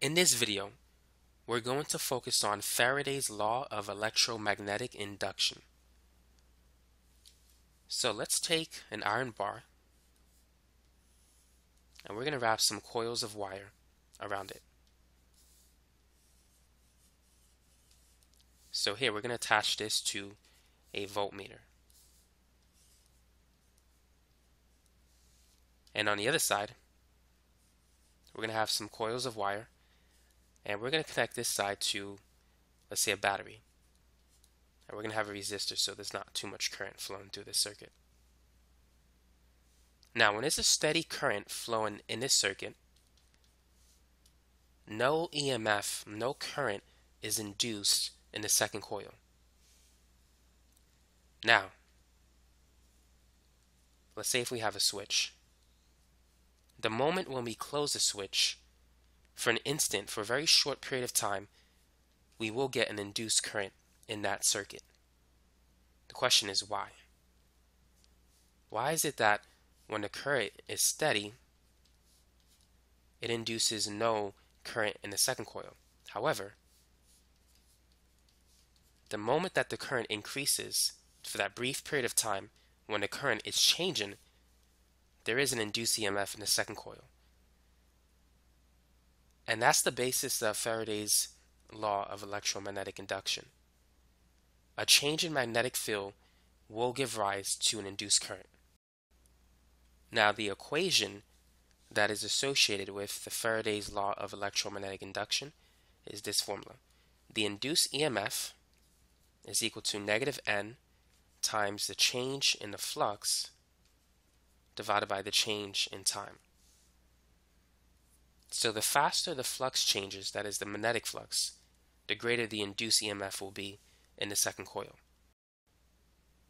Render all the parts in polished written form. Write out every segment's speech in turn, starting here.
In this video, we're going to focus on Faraday's law of electromagnetic induction. So let's take an iron bar and we're going to wrap some coils of wire around it. So here we're going to attach this to a voltmeter. And on the other side, we're going to have some coils of wire. And we're going to connect this side to, let's say, a battery. And we're going to have a resistor so there's not too much current flowing through this circuit. Now, when there's a steady current flowing in this circuit, no EMF, no current is induced in the second coil. Now, let's say if we have a switch. The moment when we close the switch, for an instant, for a very short period of time, we will get an induced current in that circuit. The question is why? Why is it that when the current is steady, it induces no current in the second coil? However, the moment that the current increases, for that brief period of time, when the current is changing, there is an induced EMF in the second coil. And that's the basis of Faraday's law of electromagnetic induction. A change in magnetic field will give rise to an induced current. Now, the equation that is associated with the Faraday's law of electromagnetic induction is this formula. The induced EMF is equal to negative N times the change in the flux divided by the change in time. So the faster the flux changes, that is the magnetic flux, the greater the induced EMF will be in the second coil.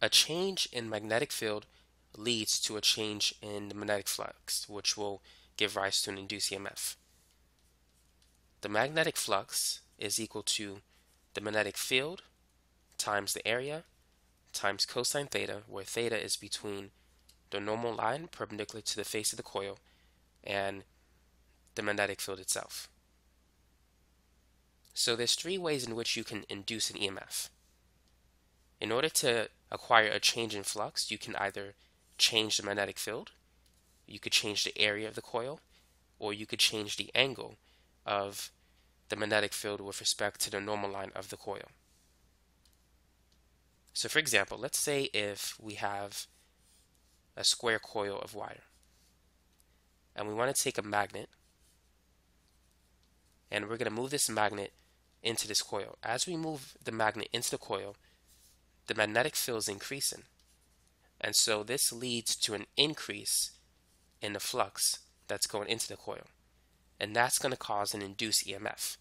A change in magnetic field leads to a change in the magnetic flux, which will give rise to an induced EMF. The magnetic flux is equal to the magnetic field times the area times cosine theta, where theta is between the normal line perpendicular to the face of the coil and the magnetic field itself. So there's three ways in which you can induce an EMF. In order to acquire a change in flux, you can either change the magnetic field, you could change the area of the coil, or you could change the angle of the magnetic field with respect to the normal line of the coil. So for example, let's say if we have a square coil of wire and we want to take a magnet and we're going to move this magnet into this coil. As we move the magnet into the coil, the magnetic field is increasing. And so this leads to an increase in the flux that's going into the coil. And that's going to cause an induced EMF.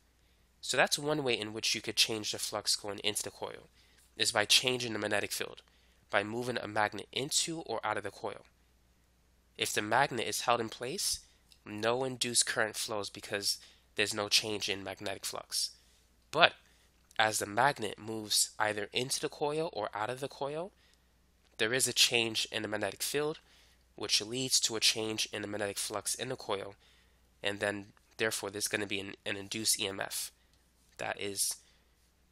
So that's one way in which you could change the flux going into the coil, is by changing the magnetic field, by moving a magnet into or out of the coil. If the magnet is held in place, no induced current flows because there's no change in magnetic flux. But as the magnet moves either into the coil or out of the coil, there is a change in the magnetic field, which leads to a change in the magnetic flux in the coil, and then therefore there's going to be an induced EMF that is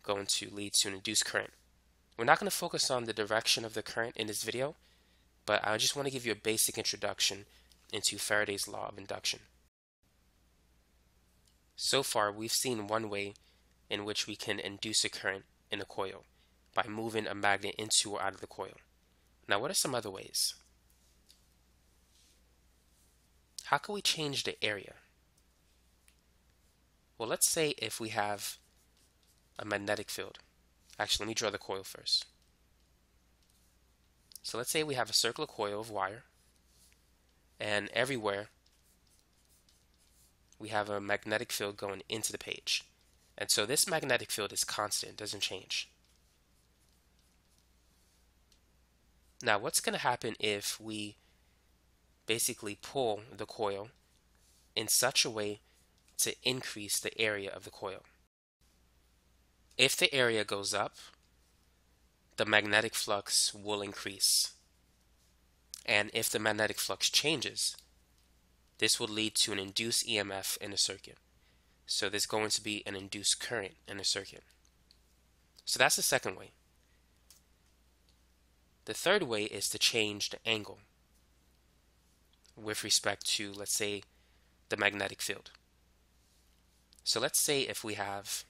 going to lead to an induced current. We're not going to focus on the direction of the current in this video, but I just want to give you a basic introduction into Faraday's law of induction. So far, we've seen one way in which we can induce a current in a coil, by moving a magnet into or out of the coil. Now, what are some other ways? How can we change the area? Well, let's say if we have a magnetic field. Actually, let me draw the coil first. So let's say we have a circular coil of wire, and everywhere we have a magnetic field going into the page. And so this magnetic field is constant, doesn't change. Now, what's going to happen if we basically pull the coil in such a way to increase the area of the coil? If the area goes up, the magnetic flux will increase. And if the magnetic flux changes, this will lead to an induced EMF in the circuit. So there's going to be an induced current in a circuit. So that's the second way. The third way is to change the angle with respect to, let's say, the magnetic field. So let's say if we have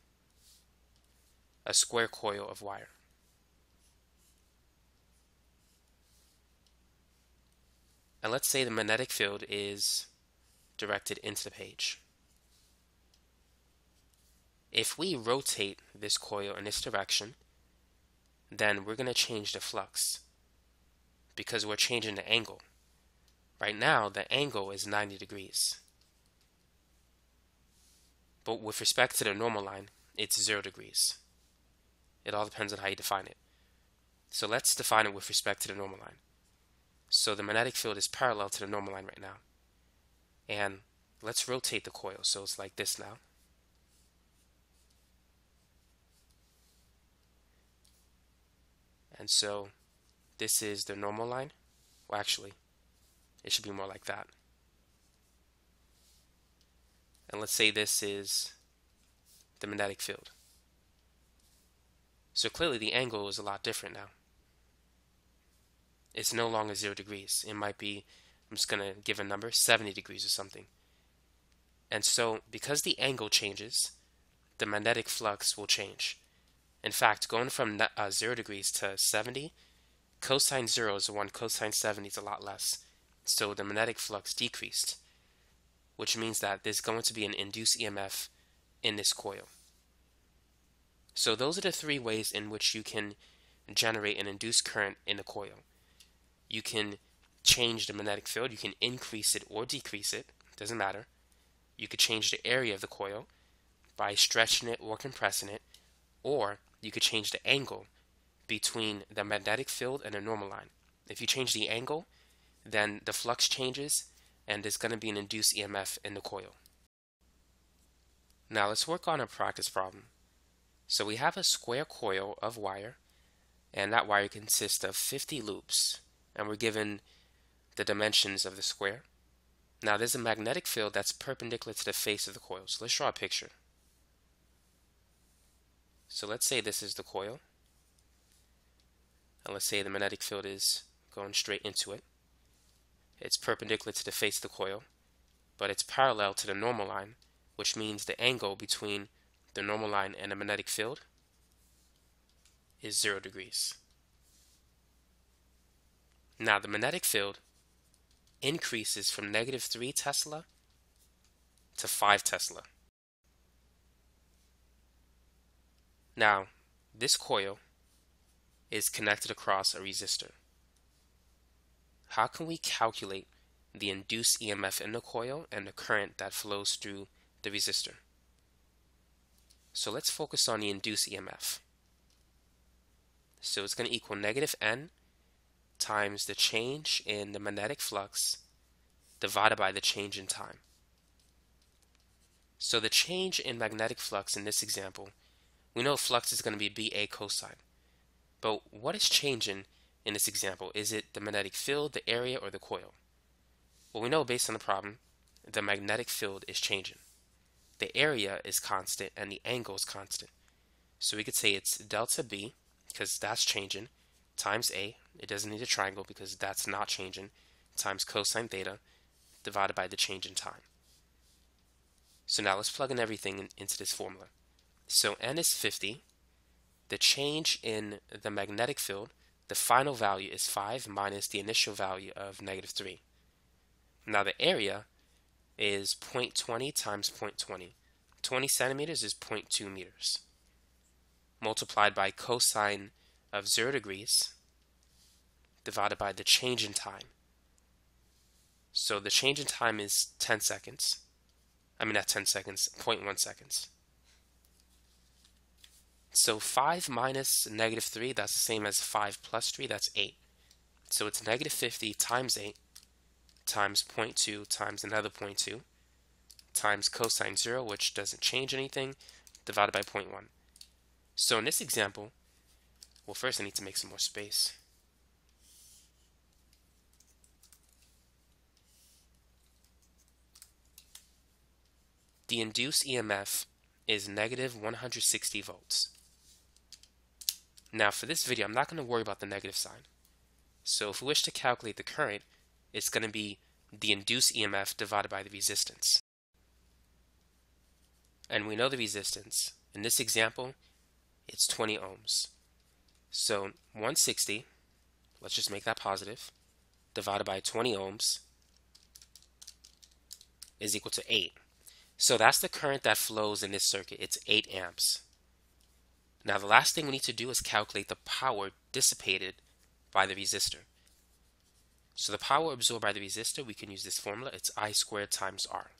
a square coil of wire. And let's say the magnetic field is directed into the page. If we rotate this coil in this direction, then we're going to change the flux because we're changing the angle. Right now, the angle is 90 degrees. But with respect to the normal line, it's 0 degrees. It all depends on how you define it. So let's define it with respect to the normal line. So the magnetic field is parallel to the normal line right now. And let's rotate the coil. So it's like this now. And so this is the normal line. Well, actually, it should be more like that. And let's say this is the magnetic field. So clearly the angle is a lot different now. It's no longer 0 degrees. It might be, I'm just going to give a number, 70 degrees or something. And so because the angle changes, the magnetic flux will change. In fact, going from 0 degrees to 70, cosine 0 is 1, cosine 70 is a lot less. So the magnetic flux decreased, which means that there's going to be an induced EMF in this coil. So those are the three ways in which you can generate an induced current in a coil. You can change the magnetic field. You can increase it or decrease it. Doesn't matter. You could change the area of the coil by stretching it or compressing it. Or you could change the angle between the magnetic field and the normal line. If you change the angle, then the flux changes and there's going to be an induced EMF in the coil. Now let's work on a practice problem. So we have a square coil of wire, and that wire consists of 50 loops. And we're given the dimensions of the square. Now there's a magnetic field that's perpendicular to the face of the coil. So let's draw a picture. So let's say this is the coil. And let's say the magnetic field is going straight into it. It's perpendicular to the face of the coil, but it's parallel to the normal line, which means the angle between the normal line and the magnetic field is 0 degrees. Now the magnetic field increases from -3 Tesla to 5 Tesla. Now this coil is connected across a resistor. How can we calculate the induced EMF in the coil and the current that flows through the resistor? So let's focus on the induced EMF. So it's going to equal -N times the change in the magnetic flux divided by the change in time. So the change in magnetic flux in this example, we know flux is going to be BA cosine. But what is changing in this example? Is it the magnetic field, the area, or the coil? Well, we know based on the problem, the magnetic field is changing. The area is constant and the angle is constant. So we could say it's delta B, because that's changing, times A, it doesn't need a triangle because that's not changing, times cosine theta divided by the change in time. So now let's plug in everything into this formula. So N is 50. The change in the magnetic field, the final value is 5 minus the initial value of -3. Now the area is 0.20 times 0.20. 20 centimeters is 0.2 meters. Multiplied by cosine of 0 degrees divided by the change in time. So the change in time is 10 seconds. I mean, not 10 seconds, 0.1 seconds. So 5 minus -3, that's the same as 5 plus 3, that's 8. So it's -50 times 8 times 0.2 times another 0.2 times cosine 0, which doesn't change anything, divided by 0.1. So in this example, well, first I need to make some more space. The induced EMF is negative 160 volts. Now for this video, I'm not going to worry about the negative sign. So if we wish to calculate the current, it's going to be the induced EMF divided by the resistance. And we know the resistance. In this example, it's 20 ohms. So 160, let's just make that positive, divided by 20 ohms is equal to 8. So that's the current that flows in this circuit. It's 8 amps. Now the last thing we need to do is calculate the power dissipated by the resistor. So the power absorbed by the resistor, we can use this formula. It's I squared times R.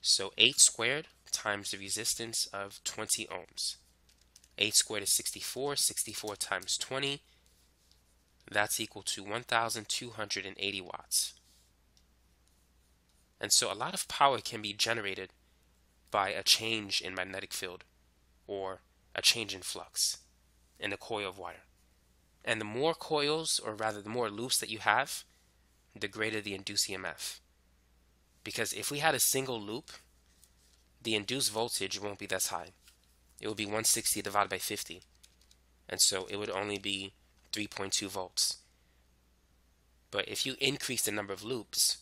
So 8 squared times the resistance of 20 ohms. 8 squared is 64. 64 times 20, that's equal to 1,280 watts. And so a lot of power can be generated by a change in magnetic field or a change in flux in a coil of wire. And the more coils, or rather the more loops that you have, the greater the induced EMF. Because if we had a single loop, the induced voltage won't be this high. It would be 160 divided by 50. And so it would only be 3.2 volts. But if you increase the number of loops,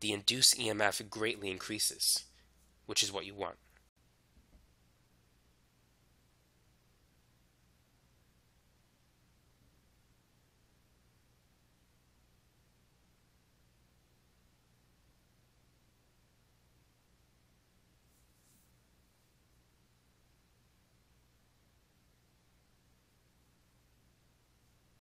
the induced EMF greatly increases, which is what you want.